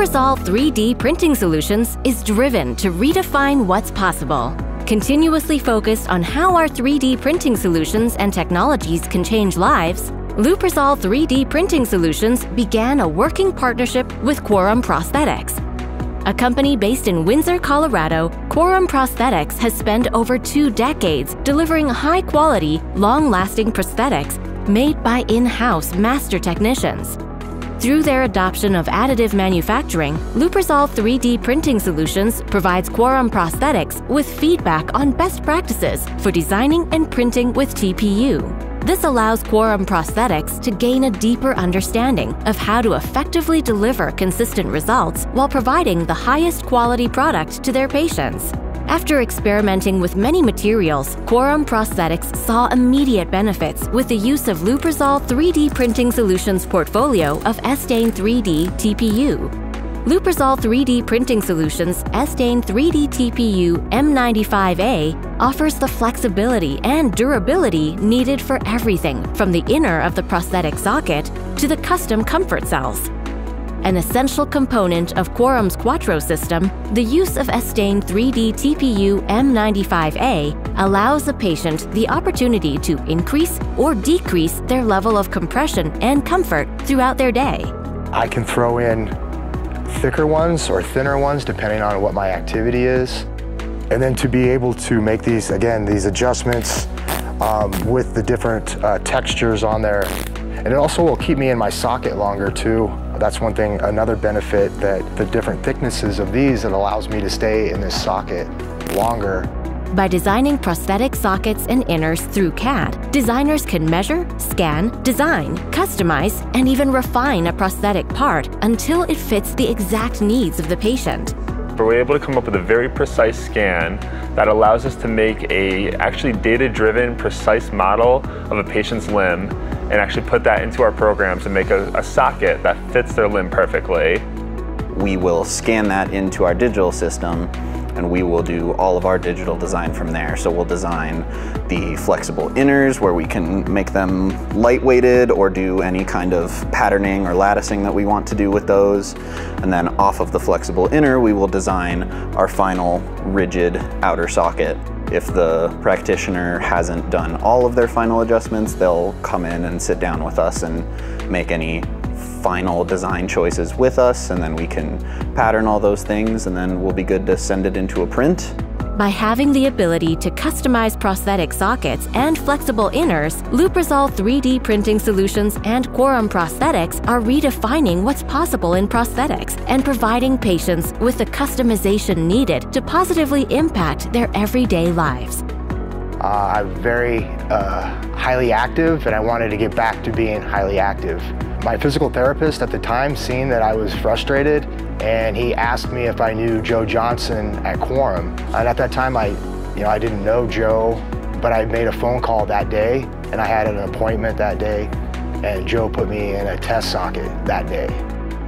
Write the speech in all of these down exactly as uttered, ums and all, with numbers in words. Lubrizol three D printing solutions is driven to redefine what's possible, continuously focused on how our three D printing solutions and technologies can change lives. Lubrizol three D printing solutions began a working partnership with Quorum Prosthetics. A company based in Windsor, Colorado, Quorum Prosthetics has spent over two decades delivering high-quality, long-lasting prosthetics made by in-house master technicians. Through their adoption of additive manufacturing, Lubrizol three D printing solutions provides Quorum Prosthetics with feedback on best practices for designing and printing with T P U. This allows Quorum Prosthetics to gain a deeper understanding of how to effectively deliver consistent results while providing the highest quality product to their patients. After experimenting with many materials, Quorum Prosthetics saw immediate benefits with the use of Lubrizol three D Printing Solutions' portfolio of Estane three D T P U. Lubrizol three D Printing Solutions Estane three D T P U M ninety-five A offers the flexibility and durability needed for everything from the inner of the prosthetic socket to the custom comfort cells. An essential component of Quorum's Quattro system, the use of Estane three D T P U M ninety-five A allows a patient the opportunity to increase or decrease their level of compression and comfort throughout their day. I can throw in thicker ones or thinner ones depending on what my activity is, and then to be able to make these again these adjustments um, with the different uh, textures on there, and it also will keep me in my socket longer too. That's one thing, another benefit, that the different thicknesses of these, that allows me to stay in this socket longer. By designing prosthetic sockets and inners through C A D, designers can measure, scan, design, customize, and even refine a prosthetic part until it fits the exact needs of the patient. We're able to come up with a very precise scan that allows us to make a actually data-driven, precise model of a patient's limb and actually put that into our programs and make a, a socket that fits their limb perfectly. We will scan that into our digital system, and we will do all of our digital design from there. So we'll design the flexible inners where we can make them lightweighted or do any kind of patterning or latticing that we want to do with those. And then off of the flexible inner, we will design our final rigid outer socket. If the practitioner hasn't done all of their final adjustments, they'll come in and sit down with us and make any final design choices with us, and then we can pattern all those things, and then we'll be good to send it into a print. By having the ability to customize prosthetic sockets and flexible inners, Lubrizol three D Printing Solutions and Quorum Prosthetics are redefining what's possible in prosthetics and providing patients with the customization needed to positively impact their everyday lives. Uh, I'm very uh, highly active, and I wanted to get back to being highly active. My physical therapist at the time seen that I was frustrated, and he asked me if I knew Joe Johnson at Quorum. And at that time, I, you know, I didn't know Joe, but I made a phone call that day, and I had an appointment that day, and Joe put me in a test socket that day.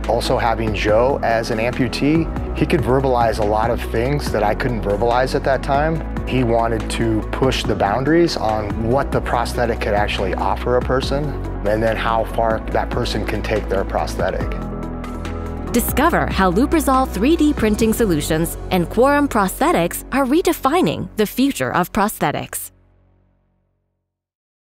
Also, having Joe as an amputee, he could verbalize a lot of things that I couldn't verbalize at that time. He wanted to push the boundaries on what the prosthetic could actually offer a person, and then how far that person can take their prosthetic. Discover how Lubrizol three D Printing Solutions and Quorum Prosthetics are redefining the future of prosthetics.